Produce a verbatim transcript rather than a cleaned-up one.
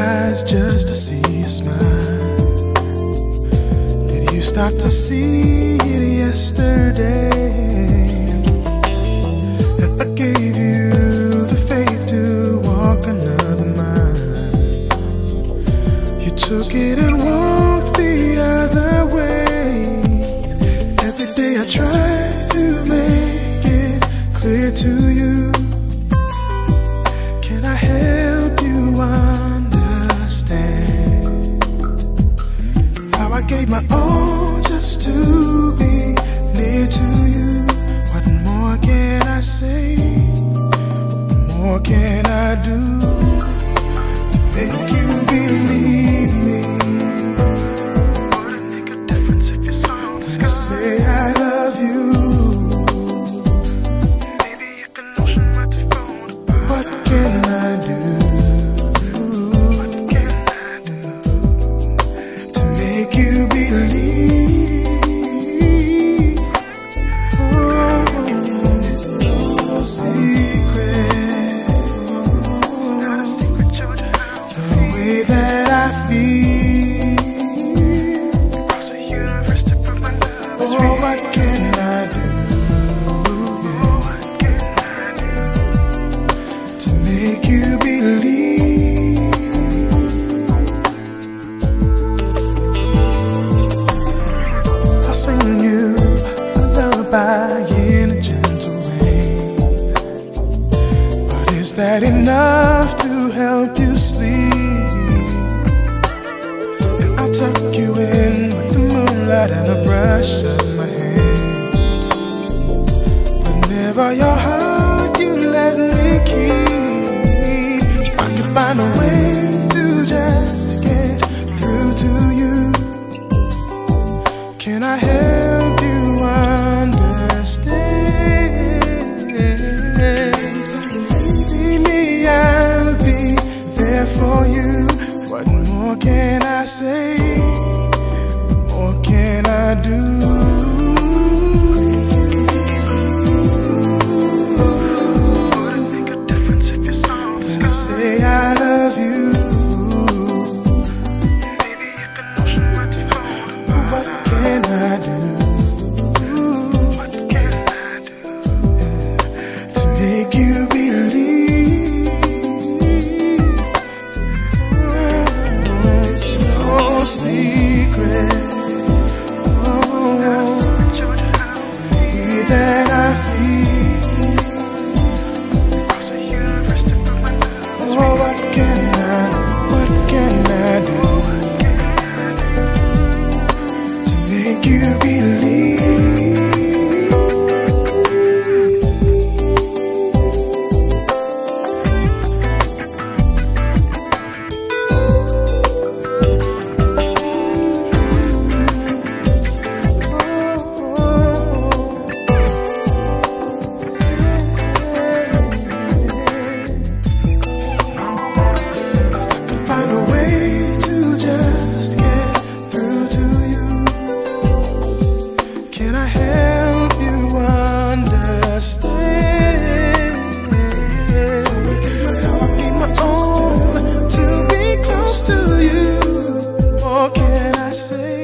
eyes just to see you smile. Did you stop to see it yesterday? I gave you the faith to walk another mile. You took it and walked the other way. Every day I try to make it clear to you. Can I help you understand how I gave my all just to be near to you? What more can I say? What more can I do to make you believe me? Would it make a difference if you saw the sky? Say I love you. Say